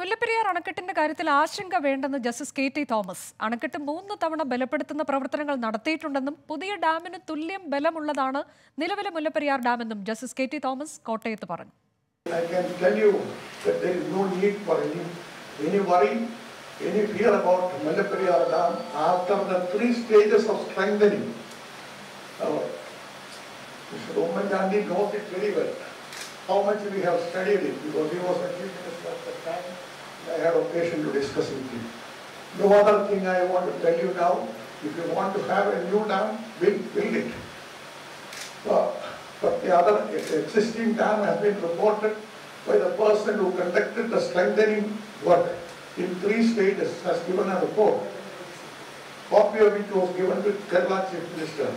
Mullaperiyar അണക്കെട്ടിന്റെ കാര്യത്തിൽ ആശങ്ക വേണ്ടെന്ന് ജസ്റ്റിസ് കെടി തോമസ് അണക്കെട്ട് 3 തവണ ബലപ്പെടുത്തുന്ന പ്രവർത്തനങ്ങൾ നടത്തിയിട്ടുണ്ടെന്നും പുതിയ ഡാമിന് തുല്യം ബലമുള്ളതാണ് നിലവിലെ മുല്ലപ്പെരിയാർ ഡാം എന്നും ജസ്റ്റിസ് കെടി തോമസ് കോട്ടയത്ത് പറഞ്ഞു. I can tell you that there is no need for any worry, any fear about Mullaperiyar dam after the three stages of strengthening. Romandani knows it very well. How much we have studied it, because he was a chief minister at the time, and I had occasion to discuss it with him. No other thing I want to tell you now. If you want to have a new dam, build it. But the other existing dam has been reported by the person who conducted the strengthening work in 3 stages, has given a report. Copy of it was given to Kerala Chief Minister.